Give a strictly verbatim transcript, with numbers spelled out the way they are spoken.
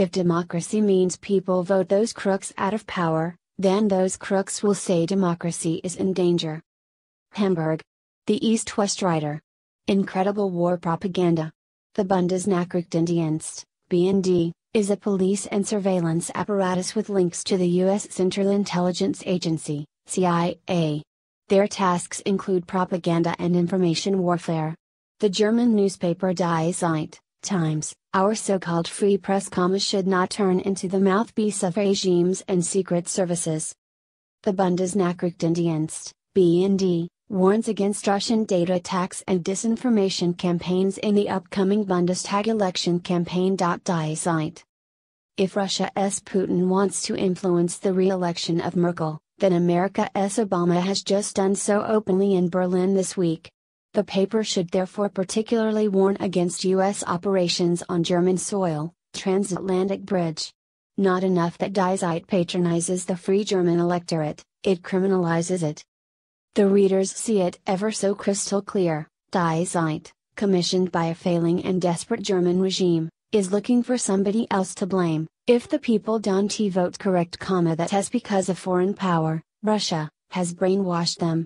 If democracy means people vote those crooks out of power, then those crooks will say democracy is in danger. Hamburg. The East-West Reiter. Incredible war propaganda. The Bundesnachrichtendienst, B N D, is a police and surveillance apparatus with links to the U S Central Intelligence Agency, C I A. Their tasks include propaganda and information warfare. The German newspaper Die Zeit, Times, our so-called free press, comma, should not turn into the mouthpiece of regimes and secret services. The Bundesnachrichtendienst, B N D, warns against Russian data attacks and disinformation campaigns in the upcoming Bundestag election campaign. Die Zeit. If Russia's Putin wants to influence the re-election of Merkel, then America's Obama has just done so openly in Berlin this week. The paper should therefore particularly warn against U S operations on German soil, transatlantic bridge. Not enough that Die Zeit patronizes the free German electorate, it criminalizes it. The readers see it ever so crystal clear. Die Zeit, commissioned by a failing and desperate German regime, is looking for somebody else to blame. If the people don't vote correct, comma, that has because a foreign power, Russia, has brainwashed them.